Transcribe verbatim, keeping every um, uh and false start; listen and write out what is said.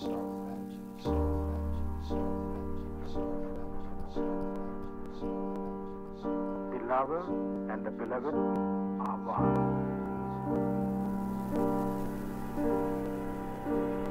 The lover and the beloved are one.